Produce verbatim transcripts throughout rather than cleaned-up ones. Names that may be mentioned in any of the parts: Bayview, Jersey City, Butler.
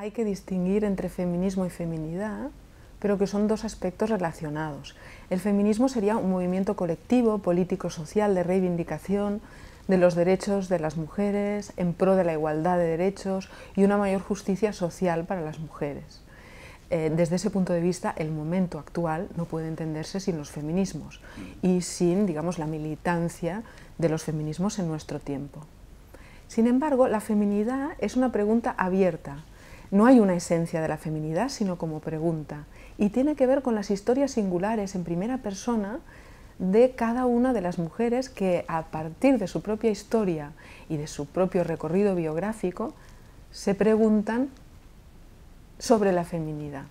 Hay que distinguir entre feminismo y feminidad, pero que son dos aspectos relacionados. El feminismo sería un movimiento colectivo, político-social, de reivindicación de los derechos de las mujeres, en pro de la igualdad de derechos y una mayor justicia social para las mujeres. Eh, desde ese punto de vista, el momento actual no puede entenderse sin los feminismos y sin, digamos, la militancia de los feminismos en nuestro tiempo. Sin embargo, la feminidad es una pregunta abierta. No hay una esencia de la feminidad, sino como pregunta, y tiene que ver con las historias singulares en primera persona de cada una de las mujeres que, a partir de su propia historia y de su propio recorrido biográfico, se preguntan sobre la feminidad.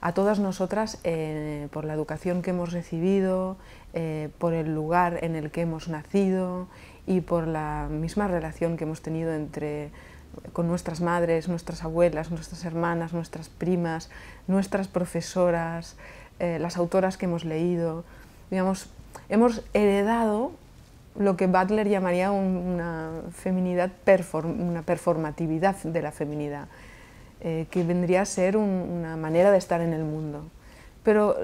A todas nosotras, eh, por la educación que hemos recibido, eh, por el lugar en el que hemos nacido y por la misma relación que hemos tenido entre con nuestras madres, nuestras abuelas, nuestras hermanas, nuestras primas, nuestras profesoras, eh, las autoras que hemos leído, digamos, hemos heredado lo que Butler llamaría un, una feminidad, perform, una performatividad de la feminidad, eh, que vendría a ser un, una manera de estar en el mundo. Pero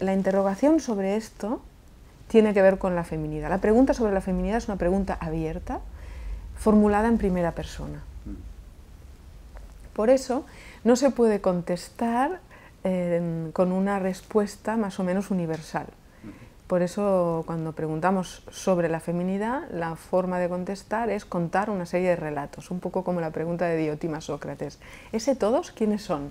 la interrogación sobre esto tiene que ver con la feminidad. La pregunta sobre la feminidad es una pregunta abierta, formulada en primera persona. Por eso no se puede contestar eh, con una respuesta más o menos universal. Por eso cuando preguntamos sobre la feminidad, la forma de contestar es contar una serie de relatos, un poco como la pregunta de Diotima Sócrates. ¿Ese todos quiénes son?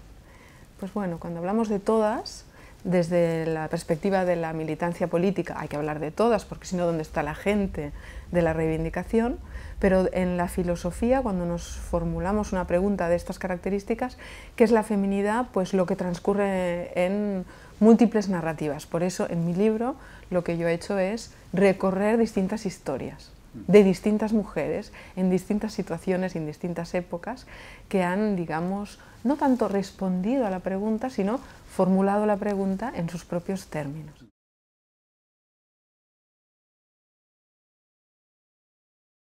Pues bueno, cuando hablamos de todas, desde la perspectiva de la militancia política hay que hablar de todas, porque si no, ¿dónde está la gente de la reivindicación? Pero en la filosofía, cuando nos formulamos una pregunta de estas características, ¿qué es la feminidad? Pues lo que transcurre en múltiples narrativas. Por eso, en mi libro, lo que yo he hecho es recorrer distintas historias de distintas mujeres, en distintas situaciones, en distintas épocas, que han, digamos, no tanto respondido a la pregunta, sino formulado la pregunta en sus propios términos.